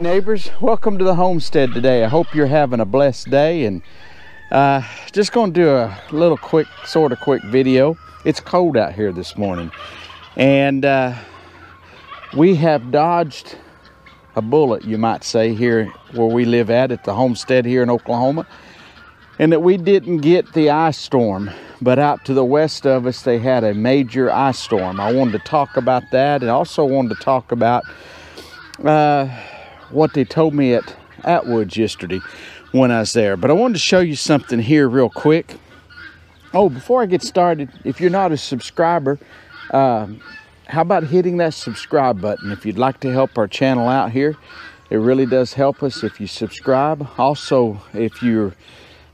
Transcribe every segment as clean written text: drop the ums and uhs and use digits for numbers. Neighbors, welcome to the homestead today. I hope you're having a blessed day, and just gonna do a little quick video. It's cold out here this morning, and we have dodged a bullet, you might say, here where we live at the homestead here in Oklahoma, and that we didn't get the ice storm, but out to the west of us they had a major ice storm. I wanted to talk about that, and also wanted to talk about what they told me at Atwoods yesterday when I was there. But I wanted to show you something here real quick. Oh, before I get started, if you're not a subscriber, how about hitting that subscribe button if you'd like to help our channel out here? It really does help us if you subscribe. Also, if you've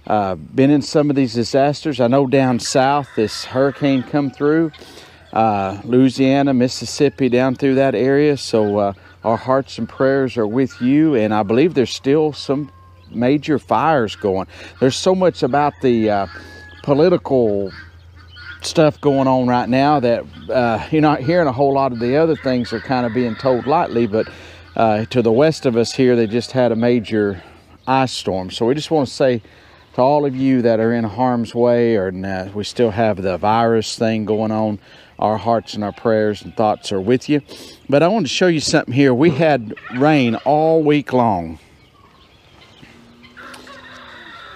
been in some of these disasters, I know down south this hurricane come through, Louisiana, Mississippi, down through that area. So our hearts and prayers are with you, and I believe there's still some major fires going. There's so much about the political stuff going on right now that you're not hearing a whole lot of the other things are kind of being told lightly, but to the west of us here, they just had a major ice storm. So we just want to say to all of you that are in harm's way, or we still have the virus thing going on, our hearts and our prayers and thoughts are with you. But I want to show you something here. We had rain all week long,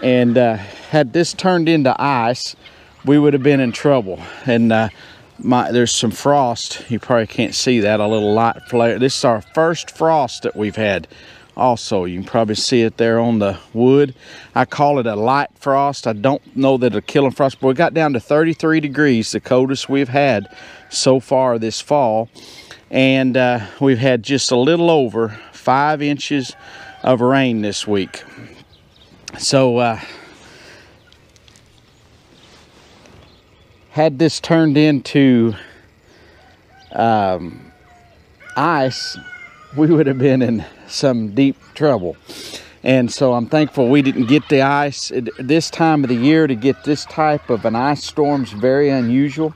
and had this turned into ice, we would have been in trouble. And there's some frost. You probably can't see that, a little light flare. This is our first frost that we've had. Also, you can probably see it there on the wood. I call it a light frost. I don't know that it'll kill a frost, but we got down to 33 degrees, the coldest we've had so far this fall. And we've had just a little over 5 inches of rain this week. So had this turned into ice, we would have been in some deep trouble. And so I'm thankful we didn't get the ice. This time of the year to get this type of an ice storm is very unusual.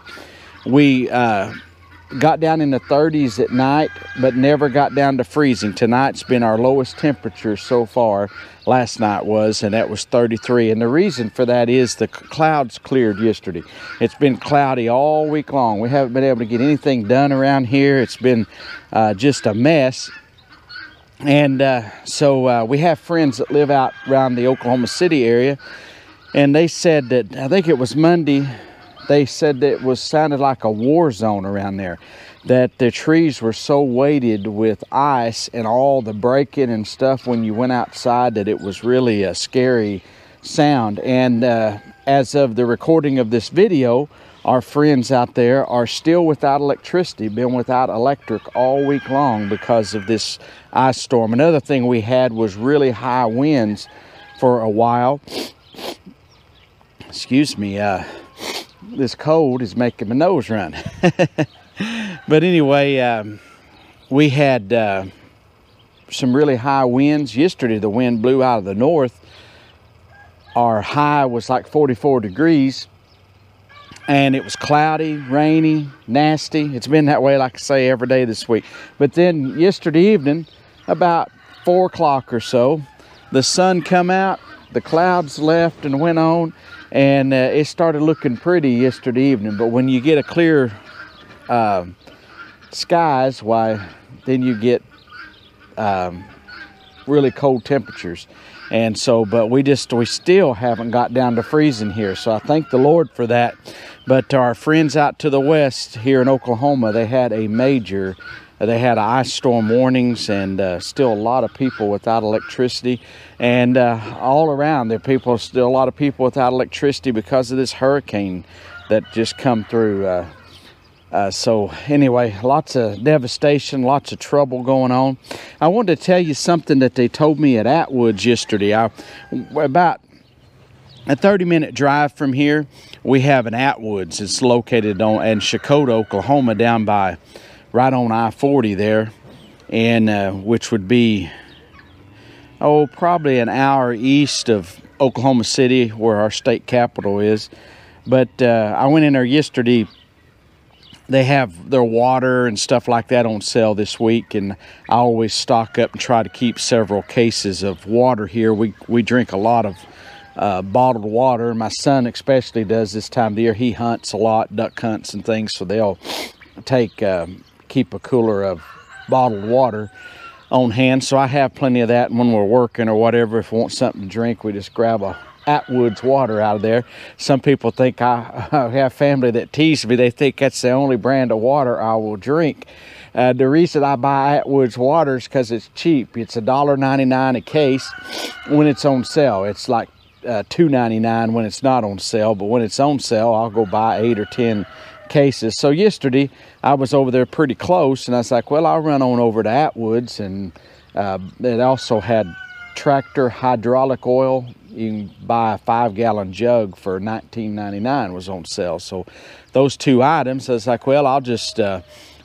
We got down in the 30s at night, but never got down to freezing. Tonight's been our lowest temperature so far. Last night was, and that was 33. And the reason for that is the clouds cleared yesterday. It's been cloudy all week long. We haven't been able to get anything done around here. It's been just a mess. And so we have friends that live out around the Oklahoma City area, and they said that, I think it was Monday, they said that it sounded like a war zone around there, that the trees were so weighted with ice and all the breaking and stuff when you went outside that it was really a scary sound. And as of the recording of this video, our friends out there are still without electricity, been without electric all week long because of this ice storm. Another thing we had was really high winds for a while. Excuse me, this cold is making my nose run. But anyway, we had some really high winds. Yesterday, the wind blew out of the north. Our high was like 44 degrees, and it was cloudy, rainy, nasty. It's been that way, like I say, every day this week. But then yesterday evening, about 4 o'clock or so, the sun come out, the clouds left and went on, and it started looking pretty yesterday evening. But when you get a clear skies, why, then you get really cold temperatures. And so, but we still haven't got down to freezing here, so I thank the Lord for that. But our friends out to the west here in Oklahoma, they had ice storm warnings, and still a lot of people without electricity. And all around there, still a lot of people without electricity because of this hurricane that just come through. So anyway, lots of devastation, lots of trouble going on. I wanted to tell you something that they told me at Atwoods yesterday. About a 30-minute drive from here, we have an Atwoods. It's located in Chikota, Oklahoma, down by right on I-40 there, and which would be probably an hour east of Oklahoma City, where our state capital is. But I went in there yesterday they have their water and stuff like that on sale this week, and I always stock up and try to keep several cases of water here. We drink a lot of bottled water. My son especially does this time of year. He hunts a lot, duck hunts and things, so they'll take keep a cooler of bottled water on hand, so I have plenty of that. And when we're working or whatever, if we want something to drink, we just grab a Atwoods water out of there. Some people think I have family that tease me. They think that's the only brand of water I will drink. The reason I buy Atwoods water is because it's cheap. It's $1.99 a case when it's on sale. It's like $2.99 when it's not on sale, but when it's on sale, I'll go buy 8 or 10 cases. So yesterday I was over there pretty close, and I was like, well, I'll run on over to Atwoods, and it also had tractor hydraulic oil. You can buy a 5-gallon jug for $19.99 was on sale. So those two items, I was like, well, I'll just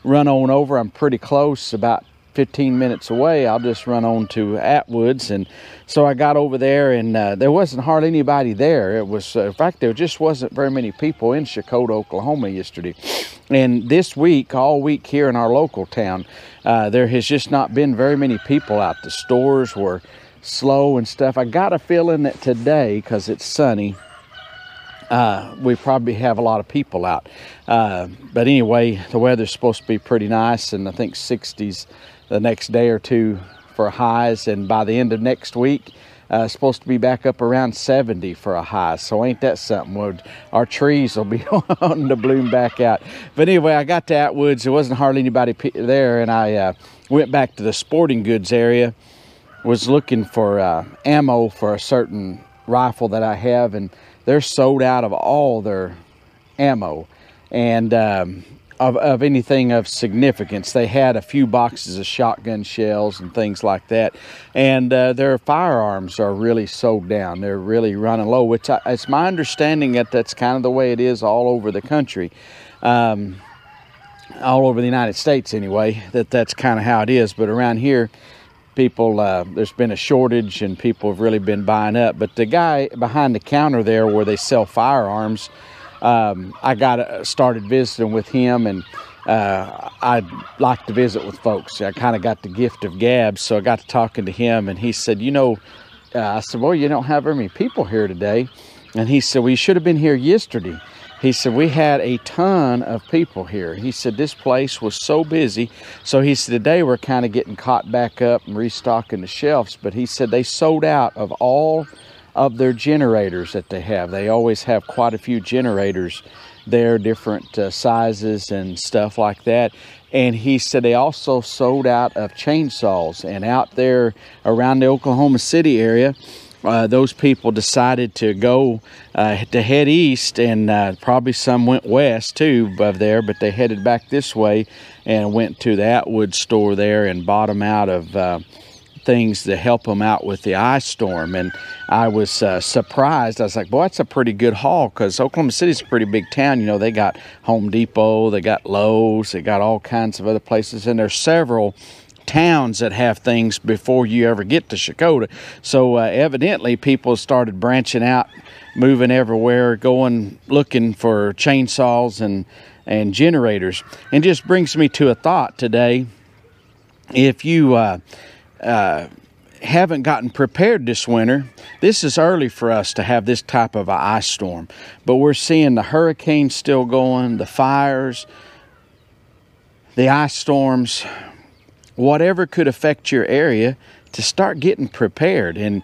run on over. I'm pretty close, about 15 minutes away. I'll just run on to Atwoods. And so I got over there, and there wasn't hardly anybody there. It was, in fact, there just wasn't very many people in Chikota, Oklahoma yesterday. And this week, all week here in our local town, there has just not been very many people out. The stores were slow and stuff. I got a feeling that today, because it's sunny, we probably have a lot of people out. But anyway, the weather's supposed to be pretty nice, and I think 60s the next day or two for highs, and by the end of next week, supposed to be back up around 70 for a high. So ain't that something? Well, our trees will be on to bloom back out. But anyway, I got to Atwoods. There wasn't hardly anybody there, and I went back to the sporting goods area. Was looking for ammo for a certain rifle that I have, and they're sold out of all their ammo and of anything of significance. They had a few boxes of shotgun shells and things like that, and their firearms are really sold down. They're really running low, which it's my understanding that that's kind of the way it is all over the country, all over the United States anyway, that's kind of how it is. But around here, people, there's been a shortage, and people have really been buying up. But the guy behind the counter there where they sell firearms, I got started visiting with him, and I like to visit with folks. I kind of got the gift of gab, so I got to talking to him, and he said, you know, I said, well, you don't have very many people here today. And he said, well, you should have been here yesterday. He said, we had a ton of people here. He said, this place was so busy. So he said, today we're kind of getting caught back up and restocking the shelves. But he said they sold out of all of their generators that they have. They always have quite a few generators there, different sizes and stuff like that. And he said they also sold out of chainsaws. And out there around the Oklahoma City area, those people decided to go to head east, and probably some went west too above there, but they headed back this way and went to the Atwood store there and bought them out of things to help them out with the ice storm. And I was surprised. I was like, boy, that's a pretty good haul, because Oklahoma City's a pretty big town. You know, they got Home Depot, they got Lowe's, they got all kinds of other places, and there's several towns that have things before you ever get to Chikota. So evidently people started branching out, moving everywhere, going looking for chainsaws and generators. And just brings me to a thought today. If you haven't gotten prepared this winter, this is early for us to have this type of an ice storm, but we're seeing the hurricanes still going, the fires, the ice storms, whatever could affect your area, to start getting prepared and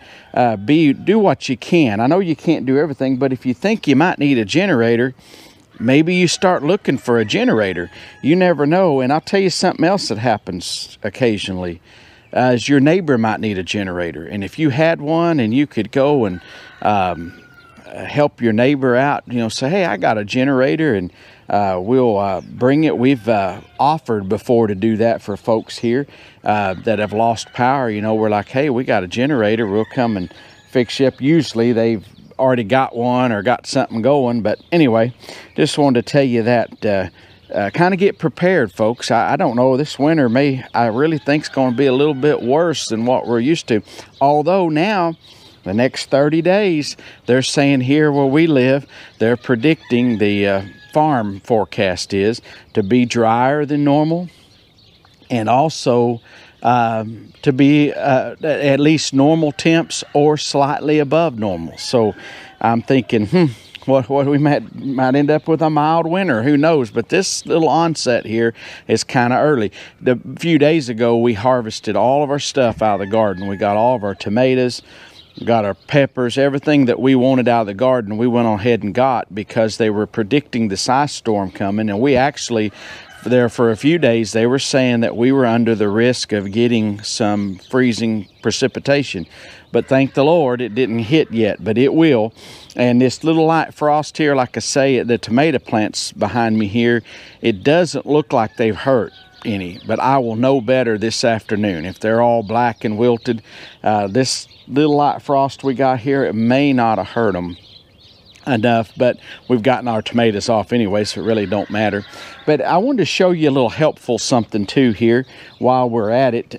do what you can. I know you can't do everything, but if you think you might need a generator, maybe you start looking for a generator. You never know. And I'll tell you something else that happens occasionally is your neighbor might need a generator. And if you had one and you could go and help your neighbor out, you know, say, hey, I got a generator, and we'll bring it. We've offered before to do that for folks here that have lost power. You know, we're like, hey, we got a generator, we'll come and fix you up. Usually they've already got one or got something going. But anyway, just wanted to tell you that kind of get prepared, folks. I don't know, this winter I really think it's going to be a little bit worse than what we're used to. Although now, the next 30 days, they're saying here where we live, they're predicting the farm forecast is, to be drier than normal, and also to be at least normal temps or slightly above normal. So I'm thinking, what we might end up with a mild winter, who knows? But this little onset here is kind of early. A few days ago, we harvested all of our stuff out of the garden. We got all of our tomatoes, got our peppers, everything that we wanted out of the garden, we went on ahead and got, because they were predicting this ice storm coming. And we actually, there for a few days, they were saying that we were under the risk of getting some freezing precipitation. But thank the Lord, it didn't hit yet, but it will. And this little light frost here, like I say, at the tomato plants behind me here, it doesn't look like they've hurt any, but I will know better this afternoon. If they're all black and wilted, this little light frost we got here, it may not have hurt them enough, but we've gotten our tomatoes off anyway, so it really don't matter. But I wanted to show you a little helpful something too here while we're at it.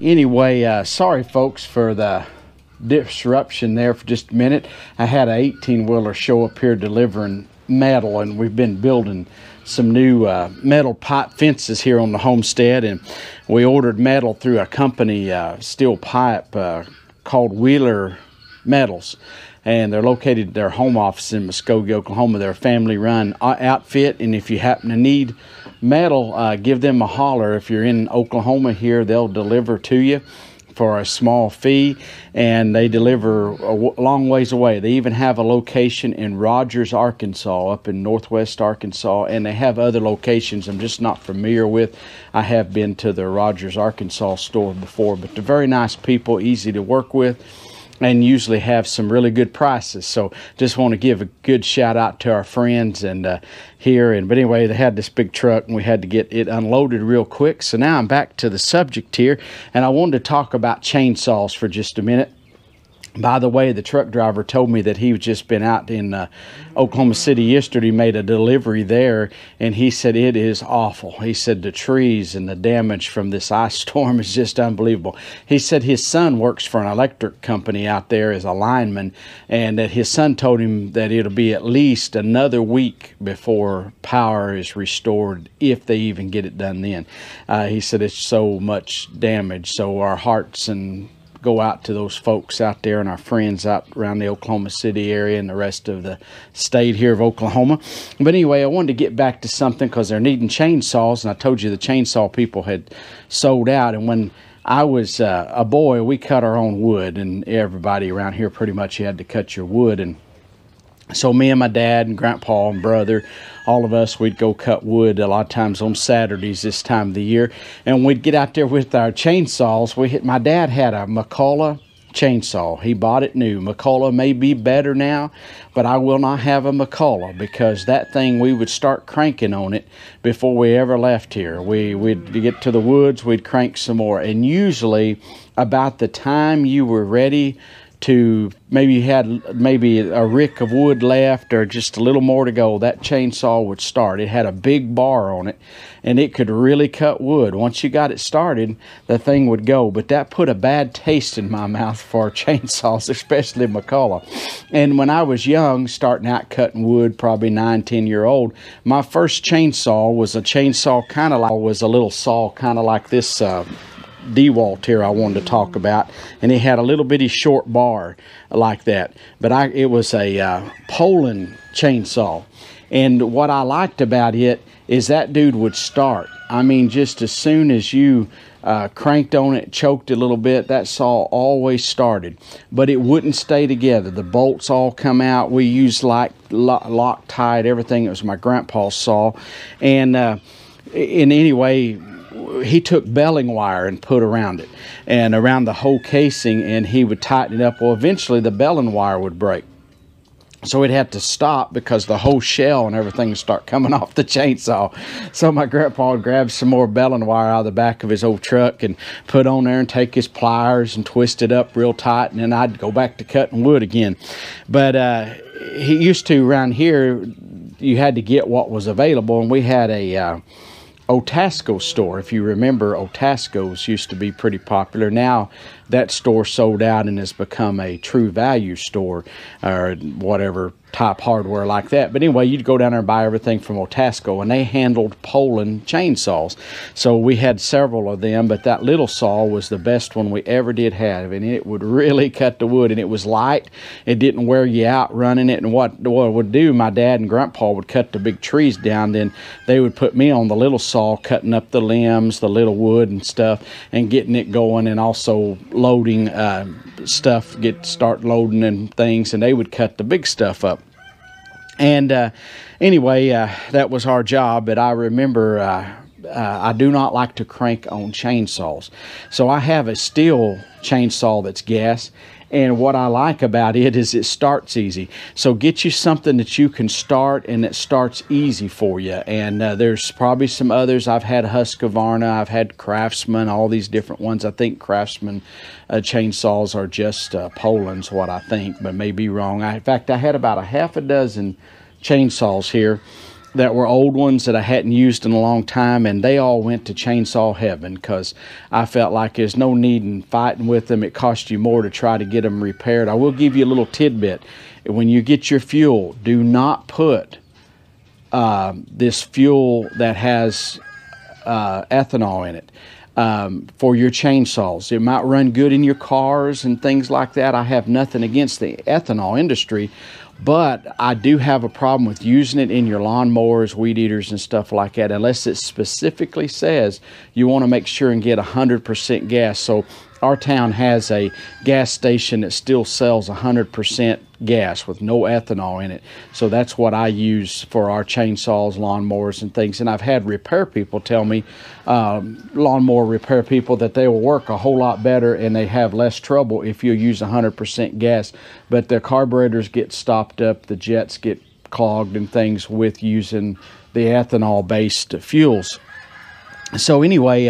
Anyway, sorry folks for the disruption there for just a minute. I had an 18-wheeler show up here delivering metal, and we've been building some new metal pipe fences here on the homestead, and we ordered metal through a company, steel pipe, called Wheeler Metals, and they're located at their home office in Muskogee, Oklahoma. They're a family-run outfit, and if you happen to need metal, give them a holler. If you're in Oklahoma here, they'll deliver to you for a small fee, and they deliver a long ways away. They even have a location in Rogers, Arkansas, up in northwest Arkansas, and they have other locations I'm just not familiar with. I have been to the Rogers, Arkansas store before, but they're very nice people, easy to work with, and usually have some really good prices. So just want to give a good shout out to our friends and here. And but anyway, they had this big truck and we had to get it unloaded real quick. So now I'm back to the subject here, and I wanted to talk about chainsaws for just a minute. By the way, the truck driver told me that he was just been out in Oklahoma City yesterday, made a delivery there, and he said it is awful. He said the trees and the damage from this ice storm is just unbelievable. He said his son works for an electric company out there as a lineman, and that his son told him that it'll be at least another week before power is restored, if they even get it done then. He said it's so much damage, so our hearts and go out to those folks out there and our friends out around the Oklahoma City area and the rest of the state here of Oklahoma. But anyway, I wanted to get back to something, because they're needing chainsaws, and I told you the chainsaw people had sold out. And when I was a boy, we cut our own wood, and everybody around here pretty much had to cut your wood. And so me and my dad and grandpa and brother, all of us, we'd go cut wood a lot of times on Saturdays this time of the year. And we'd get out there with our chainsaws. My dad had a McCulloch chainsaw. He bought it new. McCulloch may be better now, but I will not have a McCulloch, because that thing, we would start cranking on it before we ever left here. We'd get to the woods, we'd crank some more. And usually about the time you were ready to, maybe you had maybe a rick of wood left or just a little more to go, that chainsaw would start. It had a big bar on it, and it could really cut wood. Once you got it started, the thing would go. But that put a bad taste in my mouth for chainsaws, especially McCulloch. And when I was young, starting out cutting wood, probably 9, 10 year old, my first chainsaw was a chainsaw kind of like, was a little saw kind of like this DeWalt here I wanted to talk about, and it had a little bitty short bar like that. But it was a Poulan chainsaw, and what I liked about it is that dude would start. I mean, just as soon as you cranked on it, choked a little bit, that saw always started, but it wouldn't stay together. The bolts all come out. We used like Loctite, everything. It was my grandpa's saw, and in any way, he took belling wire and put around it and around the whole casing, and he would tighten it up. Well, eventually the belling wire would break, so it had to stop because the whole shell and everything would start coming off the chainsaw. So my grandpa would grab some more belling wire out of the back of his old truck and put on there and take his pliers and twist it up real tight, and then I'd go back to cutting wood again. But he used to, around here, you had to get what was available, and we had a Otasco store. If you remember, Otasco's used to be pretty popular. Now that store sold out and has become a True Value store or whatever type hardware like that. But anyway, you'd go down there and buy everything from Otasco, and they handled Poulan chainsaws. So we had several of them, but that little saw was the best one we ever did have, and it would really cut the wood, and it was light. It didn't wear you out running it. And what it would do, my dad and grandpa would cut the big trees down, then they would put me on the little saw cutting up the limbs, the little wood and stuff, and getting it going, and also loading stuff, start loading and things, and they would cut the big stuff up. And anyway, that was our job. But I remember I do not like to crank on chainsaws. So I have a Stihl chainsaw that's gas, and what I like about it is it starts easy. So get you something that you can start and that starts easy for you. And there's probably some others. I've had Husqvarna, I've had Craftsman, all these different ones. I think Craftsman chainsaws are just Poulan's, what I think, but may be wrong. In fact, I had about a half a dozen chainsaws here that were old ones that I hadn't used in a long time, and they all went to chainsaw heaven because I felt like there's no need in fighting with them. It costs you more to try to get them repaired. I will give you a little tidbit. When you get your fuel, do not put this fuel that has ethanol in it for your chainsaws. It might run good in your cars and things like that. I have nothing against the ethanol industry, but I do have a problem with using it in your lawnmowers, weed eaters, and stuff like that, unless it specifically says you want to make sure and get 100% gas. So our town has a gas station that still sells 100% gas with no ethanol in it. So that's what I use for our chainsaws, lawnmowers, and things. And I've had repair people tell me, lawnmower repair people, that they will work a whole lot better and they have less trouble if you use 100% gas. But their carburetors get stopped up, the jets get clogged and things with using the ethanol-based fuels. So anyway,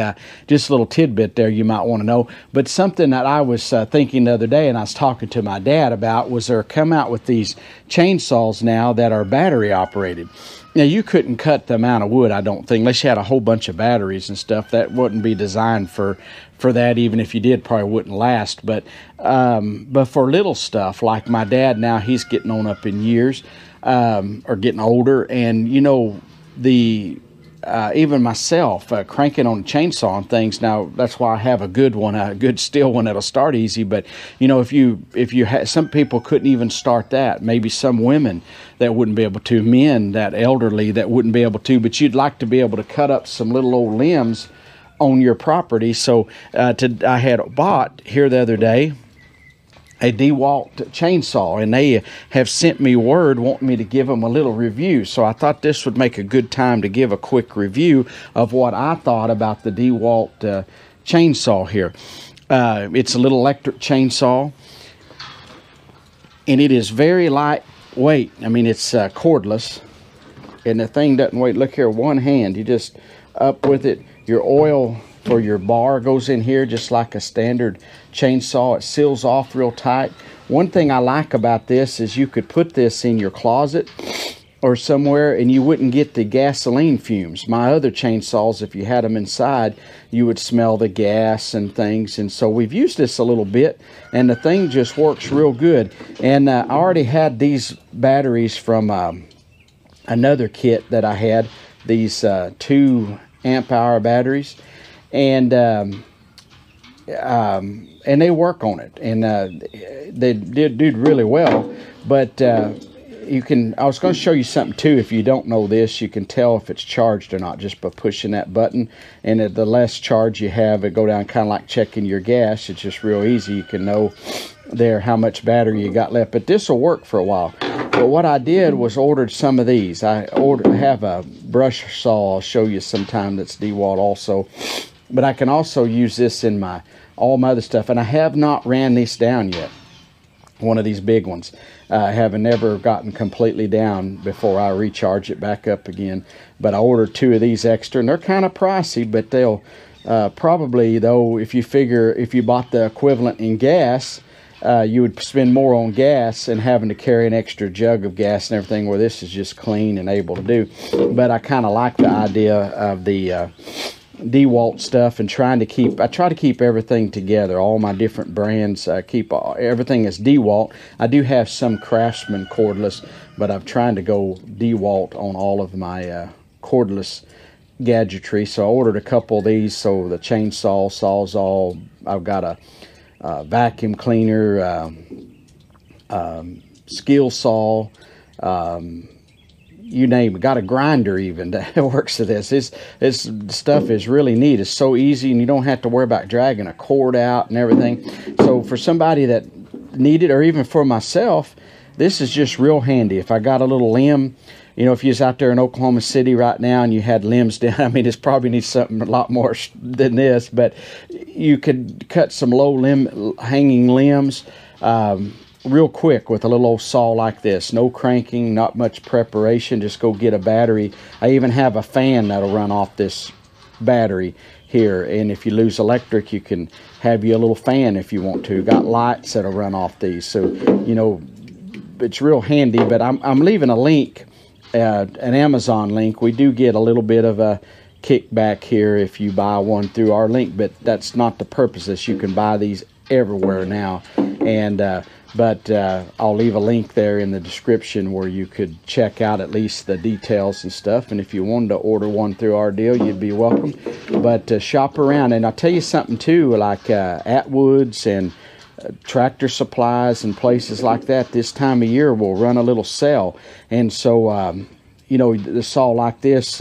just a little tidbit there you might want to know. But something that I was thinking the other day, and I was talking to my dad about, was they're come out with these chainsaws now that are battery operated. Now, you couldn't cut the amount of wood, I don't think, unless you had a whole bunch of batteries and stuff. That wouldn't be designed for that. Even if you did, probably wouldn't last. But for little stuff, like my dad now, he's getting on up in years, or getting older, and, you know, the... even myself, cranking on a chainsaw and things. Now, that's why I have a good one, a good Stihl one that'll start easy. But, you know, if you had, some people couldn't even start that. Maybe some women that wouldn't be able to, men that elderly that wouldn't be able to, but you'd like to be able to cut up some little old limbs on your property. So I had bought here the other day a DeWalt chainsaw, and they have sent me word wanting me to give them a little review. So I thought this would make a good time to give a quick review of what I thought about the DeWalt chainsaw here. It's a little electric chainsaw, and it is very lightweight. I mean, it's cordless, and the thing doesn't weigh. Look here, one hand, you just up with it. Your oil for your bar goes in here just like a standard chainsaw. It seals off real tight. One thing I like about this is you could put this in your closet or somewhere and you wouldn't get the gasoline fumes. My other chainsaws, if you had them inside, you would smell the gas and things. And so we've used this a little bit, and the thing just works real good. And I already had these batteries from another kit that I had, these 2 amp hour batteries. And they work on it, and they did really well. But you can, I was going to show you something too. If you don't know this, you can tell if it's charged or not just by pushing that button. And the less charge you have, it go down, kind of like checking your gas. It's just real easy. You can know there how much battery you got left. But this will work for a while. But what I did was ordered some of these. I have a brush saw. I'll show you sometime. That's DeWalt also. But I can also use this in all my other stuff. And I have not ran this down yet, one of these big ones. I have never gotten completely down before I recharge it back up again. But I ordered 2 of these extra, and they're kind of pricey, but they'll probably, though, if you figure if you bought the equivalent in gas, you would spend more on gas and having to carry an extra jug of gas and everything, where this is just clean and able to do. But I kind of like the idea of the... DeWalt stuff and I try to keep everything together, all my different brands. I keep everything as DeWalt. I do have some Craftsman cordless, but I'm trying to go DeWalt on all of my cordless gadgetry. So I ordered a couple of these, so the chainsaw, sawzall, I've got a vacuum cleaner, skill saw, you name it. Got a grinder even that works to this. This stuff is really neat. It's so easy, and you don't have to worry about dragging a cord out and everything. So for somebody that needed, or even for myself, this is just real handy. If I got a little limb, you know, if you was out there in Oklahoma City right now and you had limbs down, I mean, it's probably needs something a lot more than this, but you could cut some low limb, hanging limbs, real quick with a little old saw like this. No cranking, not much preparation, just go get a battery. I even have a fan that'll run off this battery here, and if you lose electric, you can have you a little fan if you want to. Got lights that'll run off these, so, you know, it's real handy. But I'm leaving a link, an Amazon link. We do get a little bit of a kickback here if you buy one through our link, but that's not the purpose. This, you can buy these everywhere now, and but I'll leave a link there in the description where you could check out at least the details and stuff. And if you wanted to order one through our deal, you'd be welcome. But shop around. And I'll tell you something too, like Atwoods and Tractor Supplies and places like that, this time of year will run a little sale. And so, you know, the saw like this,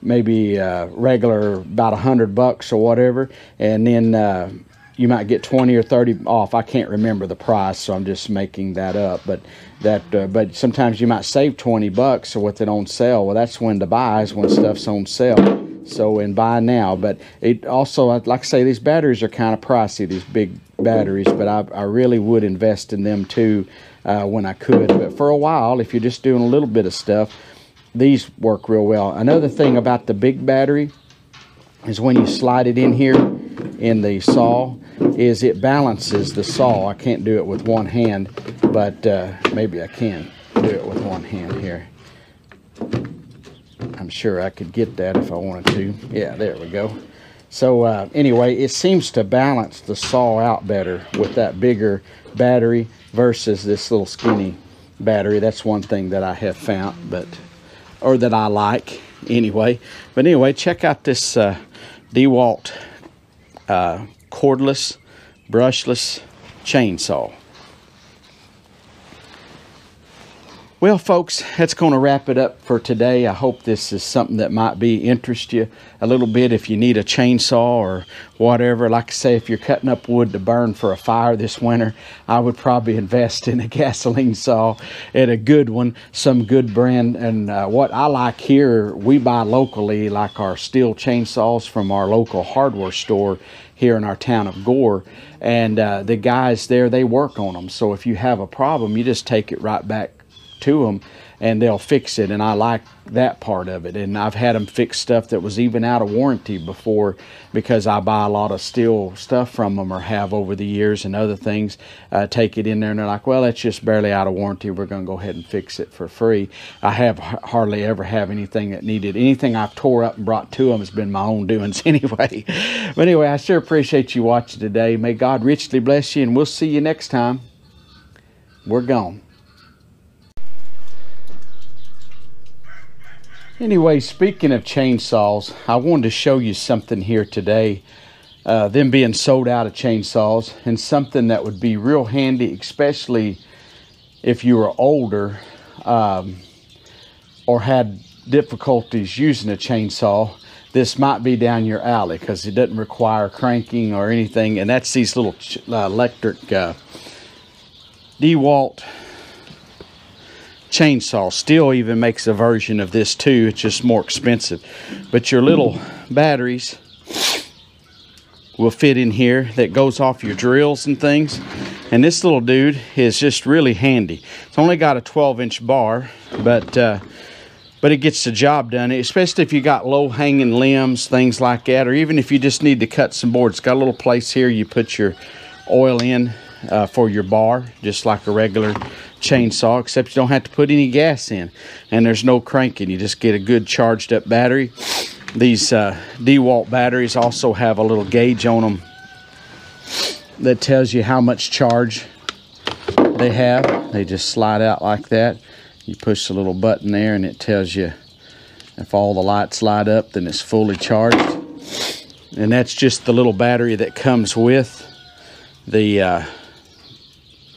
maybe regular about $100 or whatever, and then you might get 20 or 30 off. I can't remember the price, so I'm just making that up. But that, but sometimes you might save $20 with it on sale. Well, that's when to buy, is when stuff's on sale. So, and buy now. But it also, like I say, these batteries are kind of pricey, these big batteries. But I really would invest in them too when I could. But for a while, if you're just doing a little bit of stuff, these work real well. Another thing about the big battery is when you slide it in here in the saw, is it balances the saw. I can't do it with one hand, but maybe I can do it with one hand here. I'm sure I could get that if I wanted to. Yeah, there we go. So anyway, it seems to balance the saw out better with that bigger battery versus this little skinny battery. That's one thing that I have found, but, or that I like anyway. But anyway, check out this DeWalt cordless, brushless chainsaw. Well, folks, that's going to wrap it up for today. I hope this is something that might be interest you a little bit. If you need a chainsaw or whatever, like I say, if you're cutting up wood to burn for a fire this winter, I would probably invest in a gasoline saw and a good one, some good brand. And what I like here, we buy locally, like our Stihl chainsaws from our local hardware store here in our town of Gore, and the guys there, they work on them. So if you have a problem, you just take it right back to them and they'll fix it. And I like that part of it. And I've had them fix stuff that was even out of warranty before, because I buy a lot of Stihl stuff from them, or have over the years, and other things. Take it in there and they're like, well, that's just barely out of warranty, we're going to go ahead and fix it for free. I have hardly ever have anything that needed anything I've tore up and brought to them has been my own doings anyway. But anyway, I sure appreciate you watching today. May God richly bless you, and we'll see you next time. We're gone. Anyway, speaking of chainsaws, I wanted to show you something here today, them being sold out of chainsaws, and something that would be real handy, especially if you were older or had difficulties using a chainsaw. This might be down your alley, because it doesn't require cranking or anything, and that's these little electric DeWalt chainsaw. Stihl even makes a version of this too, it's just more expensive. But your little batteries will fit in here that goes off your drills and things. And this little dude is just really handy. It's only got a 12-inch bar, but it gets the job done, especially if you got low hanging limbs, things like that, or even if you just need to cut some boards. It's got a little place here you put your oil in for your bar, just like a regular chainsaw, except you don't have to put any gas in, and there's no cranking. You just get a good charged up battery These DeWalt batteries also have a little gauge on them that tells you how much charge they have. They just slide out like that. You push the little button there and it tells you if all the lights light up, then it's fully charged. And that's just the little battery that comes with the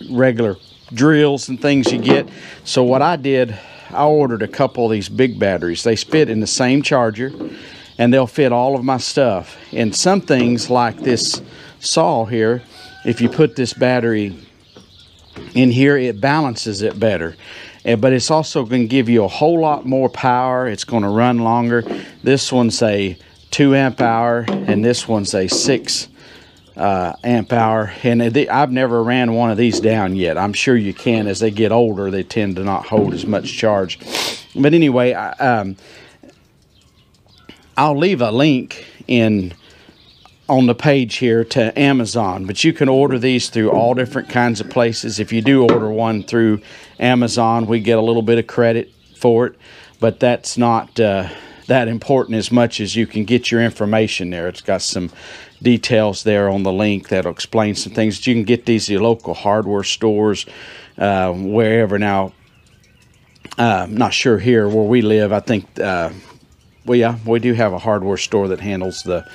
regular drills and things you get. So what I did, I ordered a couple of these big batteries. They fit in the same charger and they'll fit all of my stuff. And some things like this saw here, if you put this battery in here, it balances it better. But it's also going to give you a whole lot more power. It's going to run longer. This one's a 2 amp hour and this one's a 6 amp hour, and I've never ran one of these down yet. I'm sure you can. As they get older, they tend to not hold as much charge. But anyway, I'll leave a link on the page here to Amazon, but you can order these through all different kinds of places. If you do order one through Amazon, we get a little bit of credit for it, but that's not that important, as much as you can get your information there. It's got some details there on the link that'll explain some things. You can get these at your local hardware stores, wherever. Now, I'm not sure here where we live. I think, well, yeah, we do have a hardware store that handles the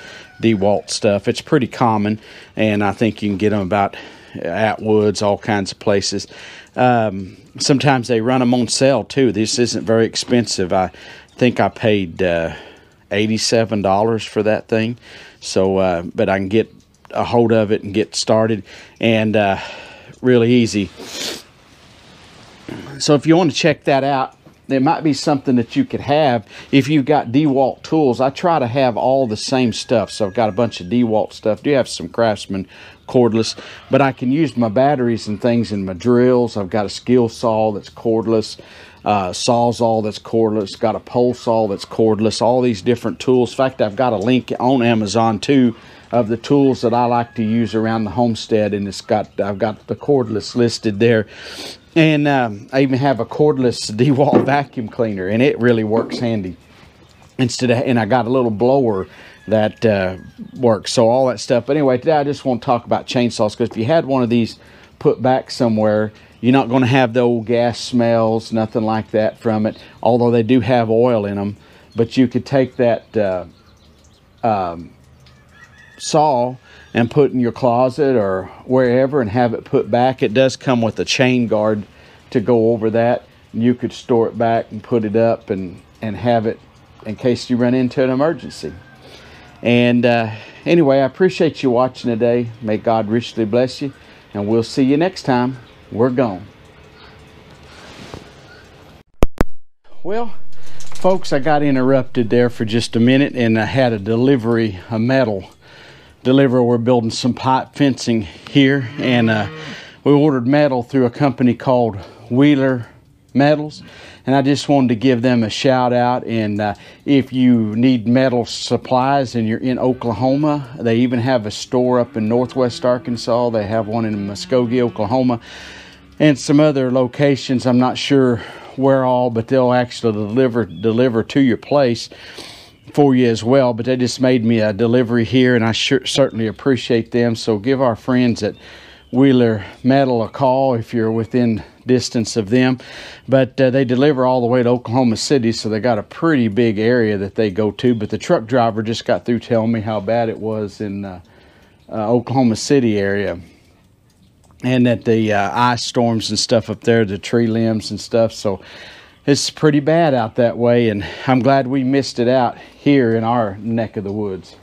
DeWalt stuff. It's pretty common, and I think you can get them about Atwoods, all kinds of places. Sometimes they run them on sale too. This isn't very expensive. I think I paid $87 for that thing. So but I can get a hold of it and get started, and really easy. So if you want to check that out, there might be something that you could have if you've got DeWalt tools. I try to have all the same stuff, so I've got a bunch of DeWalt stuff. Do have some Craftsman cordless, but I can use my batteries and things in my drills. I've got a Stihl saw that's cordless, sawzall that's cordless, got a pole saw that's cordless, all these different tools. In fact, I've got a link on Amazon too of the tools that I like to use around the homestead, and I've got the cordless listed there. And I even have a cordless DeWalt vacuum cleaner, and it really works handy. And I got a little blower that works, so all that stuff. But anyway, today I just want to talk about chainsaws, because if you had one of these put back somewhere, you're not going to have the old gas smells, nothing like that from it, although they do have oil in them. But you could take that saw and put in your closet or wherever and have it put back. It does come with a chain guard to go over that. You could store it back and put it up and have it in case you run into an emergency. And anyway, I appreciate you watching today. May God richly bless you, and we'll see you next time. We're gone. Well, folks, I got interrupted there for just a minute, and I had a delivery, a metal delivery. We're building some pipe fencing here, and we ordered metal through a company called Wheeler Metals, and I just wanted to give them a shout out. And if you need metal supplies and you're in Oklahoma, they even have a store up in Northwest Arkansas. They have one in Muskogee, Oklahoma, and some other locations. I'm not sure where all, but they'll actually deliver to your place for you as well. But they just made me a delivery here, and I certainly appreciate them. So give our friends at Wheeler Metal a call if you're within distance of them. But they deliver all the way to Oklahoma City, so they got a pretty big area that they go to. But the truck driver just got through telling me how bad it was in Oklahoma City area, and that the ice storms and stuff up there, the tree limbs and stuff. So it's pretty bad out that way, and I'm glad we missed it out here in our neck of the woods.